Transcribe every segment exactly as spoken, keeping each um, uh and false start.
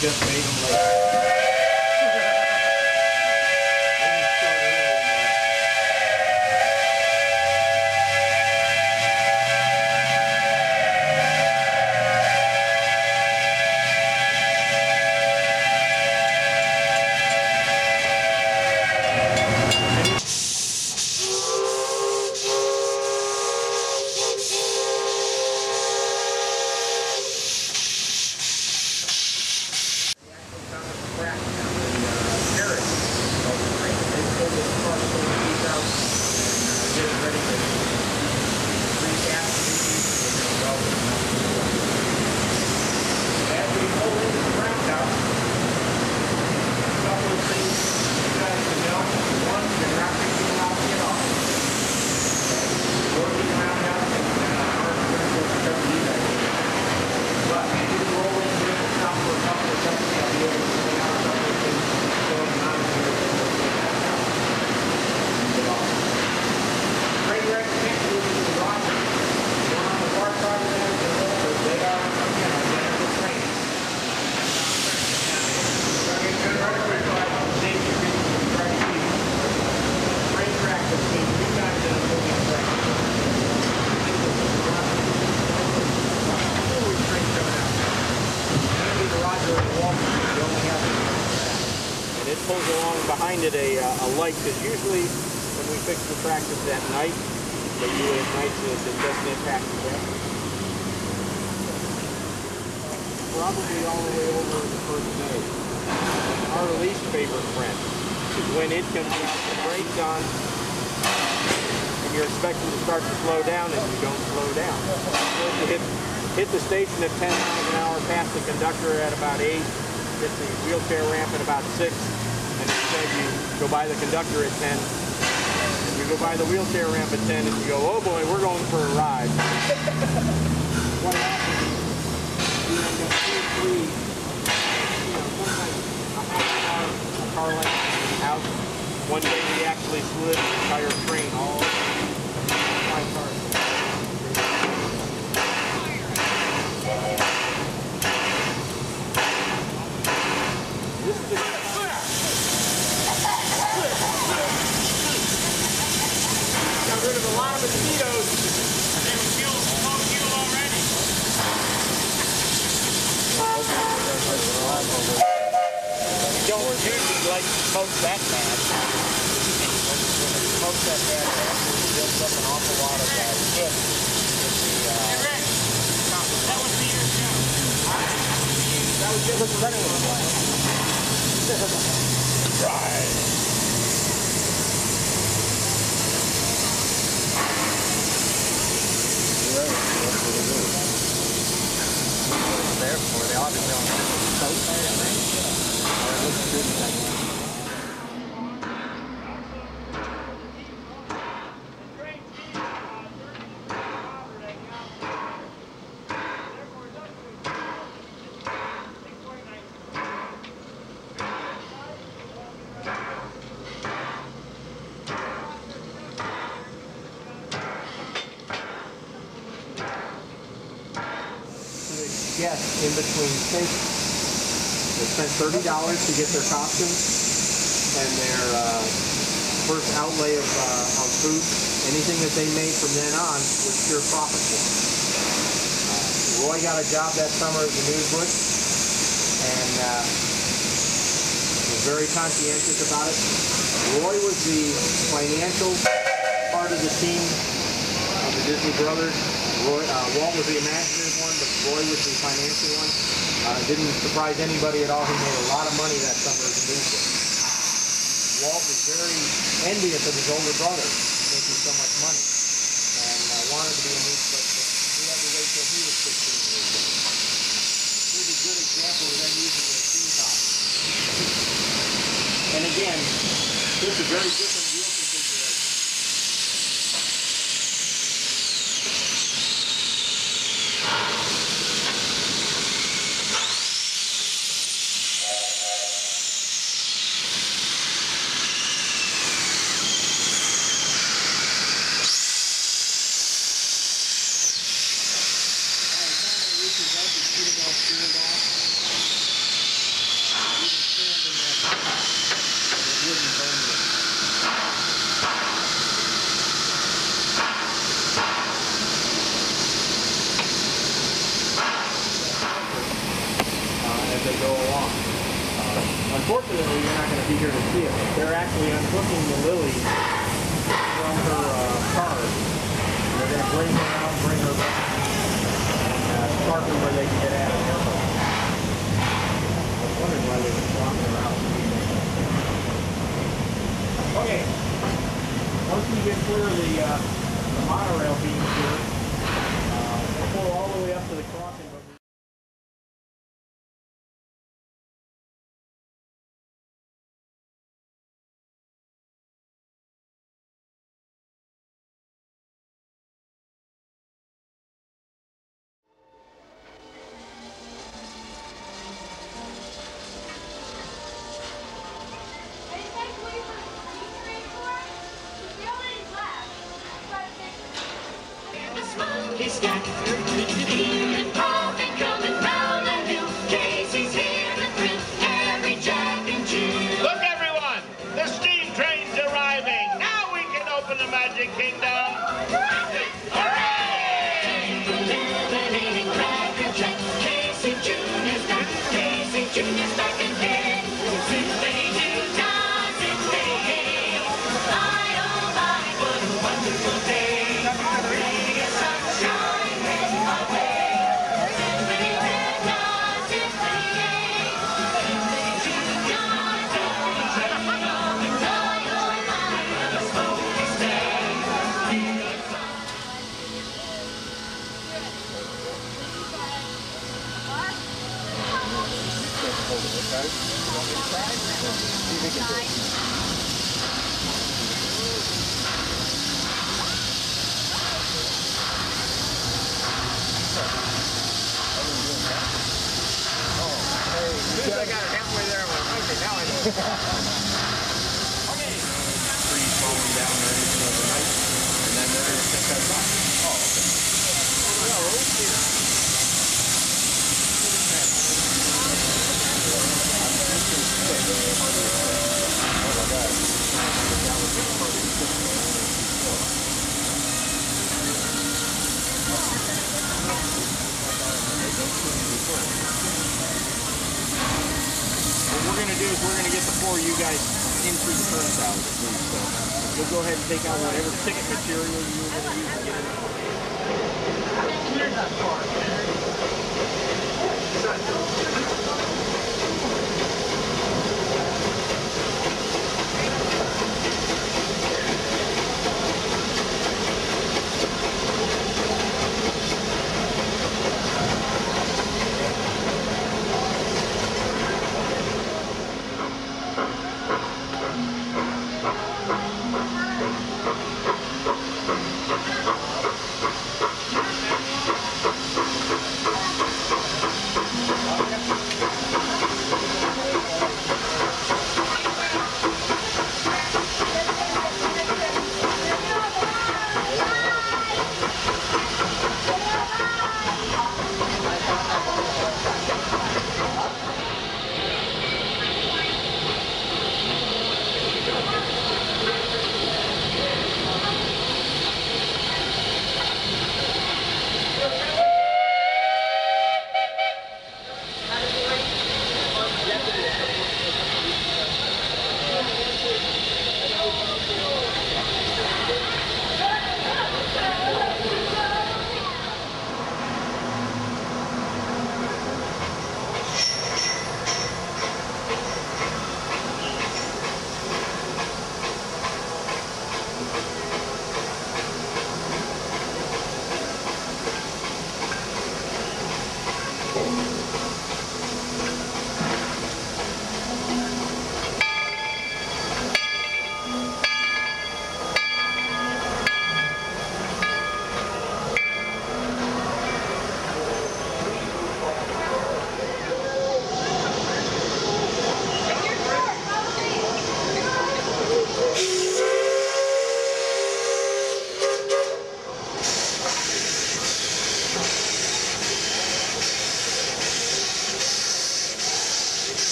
just made him late. Pulls along behind it a, uh, a light, because usually when we fix the tractors at night, they do it at night so it doesn't impact the tractor. Probably all the way over the first day. Our least favorite friend is when it comes out, the brakes on, and you're expecting to start to slow down, and you don't slow down. You hit, hit the station at ten miles an hour, past the conductor at about eight, hit the wheelchair ramp at about six, and instead you go by the conductor at ten, and you go by the wheelchair ramp at ten, and you go, oh boy, we're going for a ride. What happens is you end up two, three, you know, sometimes a half hour, a car length from the house. One day we actually slid the entire train all over my car. Like smoke that bad. Smoke that bad actually builds up an awful lot of that shit. Hey, Rick, that was the year's job. That was just running with the flag. Right. You're right. That's what it is. That's what it's there for. They obviously don't have to soak there, I think. Or it looks good, I think. Yes, in between stations. They spent thirty dollars to get their costumes and their uh, first outlay of, uh, of food. Anything that they made from then on was pure profit for them. Uh, Roy got a job that summer at the Newsbush and uh, was very conscientious about it. Roy was the financial part of the team of the Disney Brothers. Roy, uh, Walt was the imaginative one, but Roy was the financial one. Uh, didn't surprise anybody at all. He made a lot of money that summer as a newsman. Walt was very envious of his older brother making so much money and uh, wanted to be a newsman, but he had to wait till he was sixteen years old. Here's a good example of them using their feet on. And again, this is very different. as they go along. Uh, unfortunately, you're not going to be here to see it. They're actually unhooking the Lilly from her uh, cars. They're going to bring her out, bring her back, and uh, start them where they can get at it. I was wondering why they were blocking her out. Okay. Once we get clear of the, uh, the monorail being here, uh, we'll pull all the way up to the crossing. He's got through to the beer and Paul and coming round the hill. Casey's here to thrill Harry, Jack, and Jill. Look, everyone! The steam train's arriving! Now we can open the Magic Kingdom! Hooray! Hooray! The lemonade and Cracker Jack. Casey Junior's back. Casey Junior's back in bed. Since they do time, since they hail. I, oh my, what a wonderful day! Okay. Oh, hey, I got it halfway there. I'm like, okay, now I know. Okay. Trees falling down or anything overnight, and then they're going to pick that up. Oh, okay. Yeah, we're over here. What we're going to do is we're going to get the four of you guys in through the turnstile this week. So we'll go ahead and take out whatever ticket material you were going to use to get in. Here's that part. Thank you.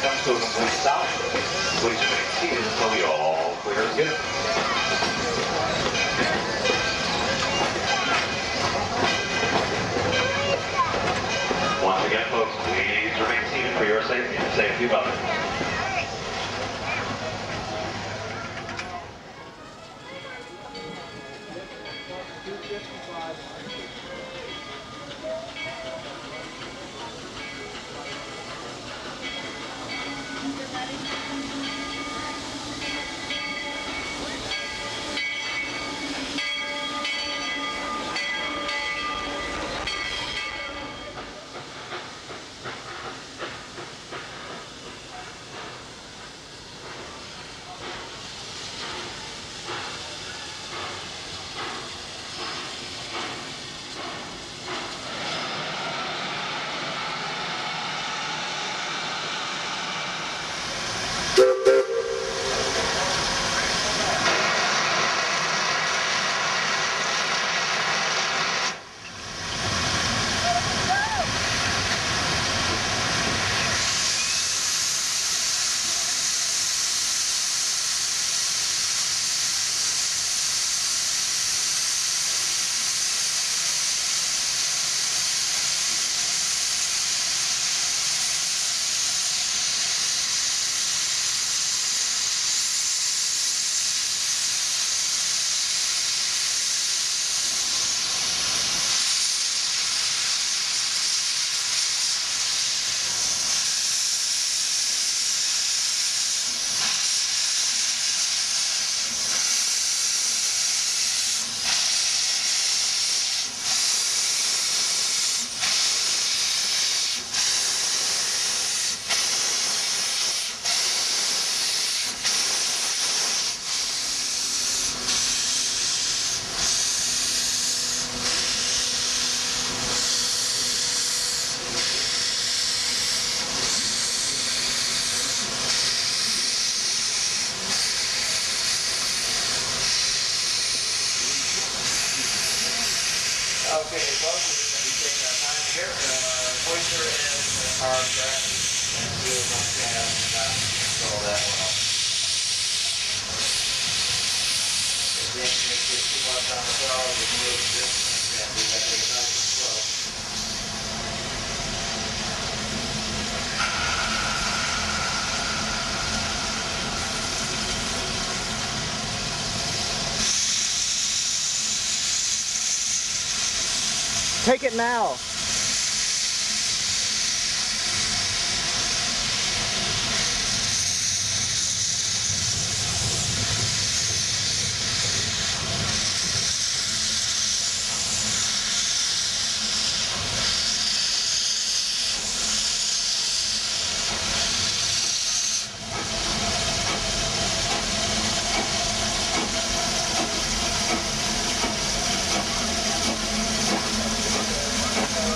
trying to come to a stop, which makes it until we all clear again. Once again, folks, please remain seated for your safety and safety of others. Okay, well, we're going to be taking our time here. The uh, moisture and the power track and fuel don't stand up and not control that well. If the engine gets too much on the throttle, we can move this and do that big nice and slow. Take it now. All right.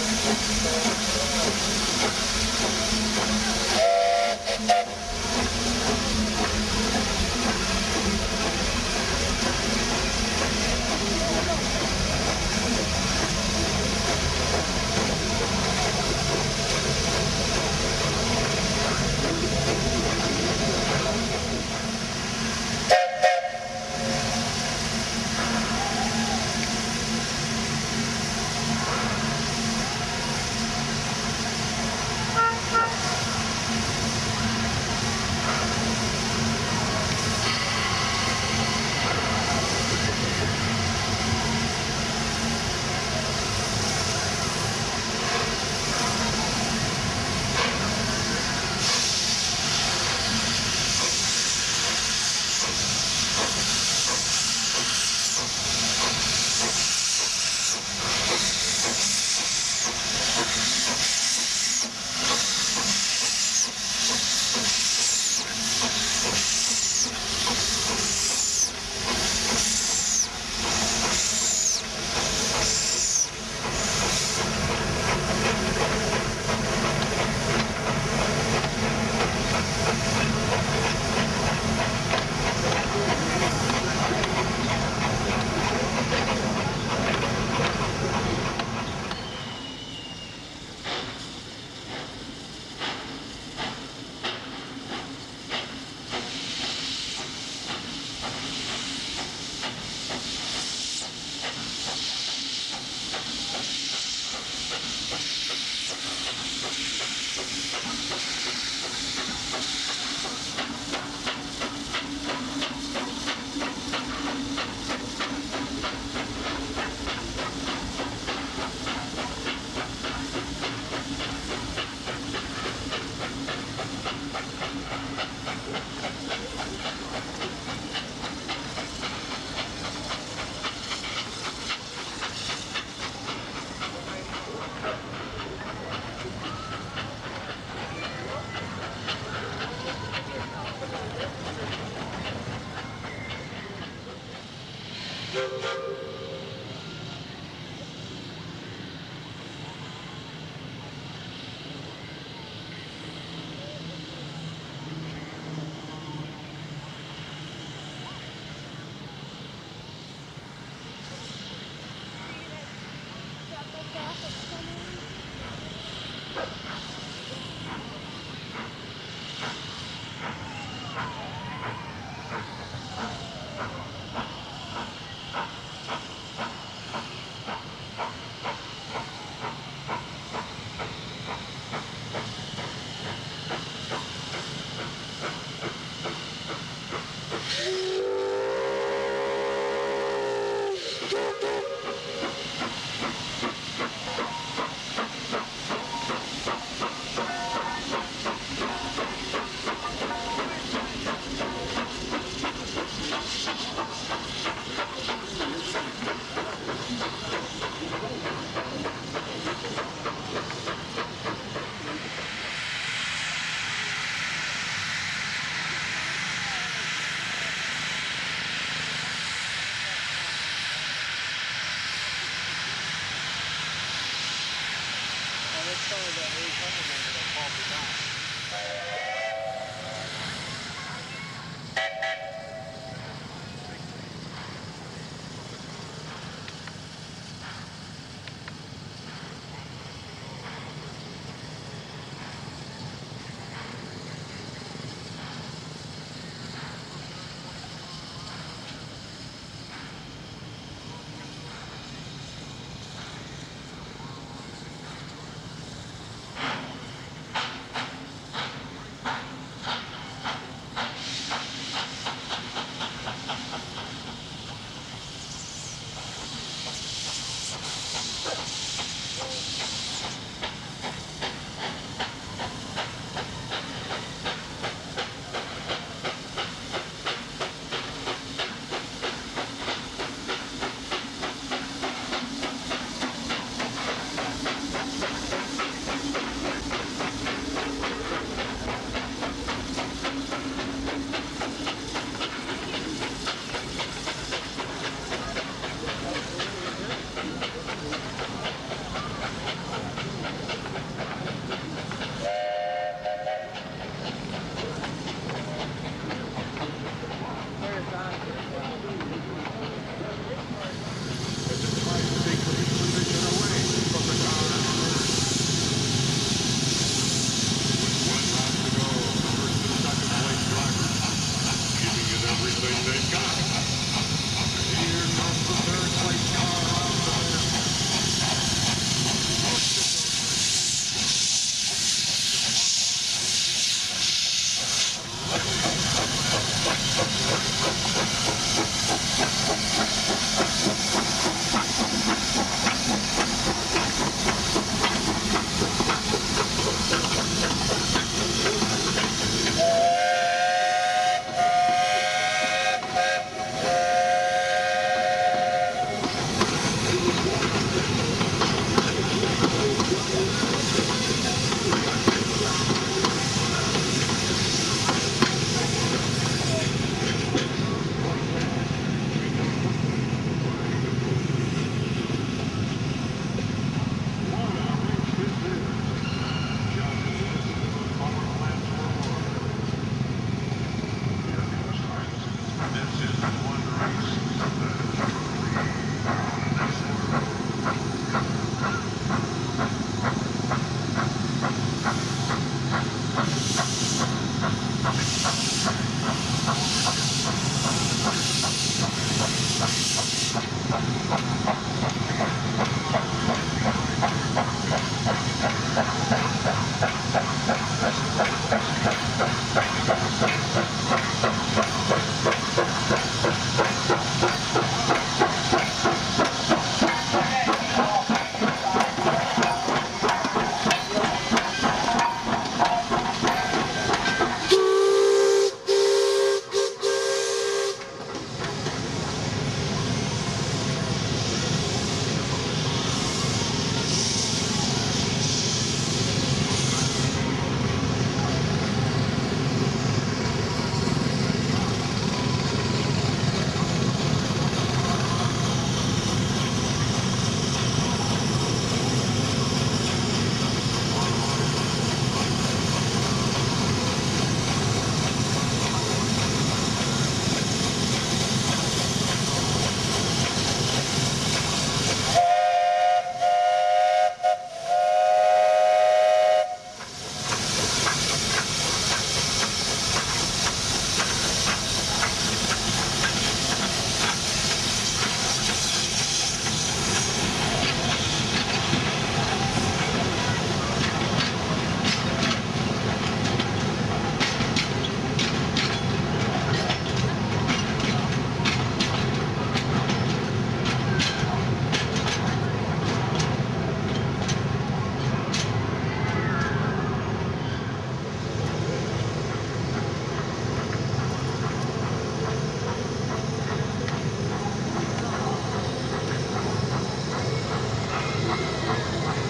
All right.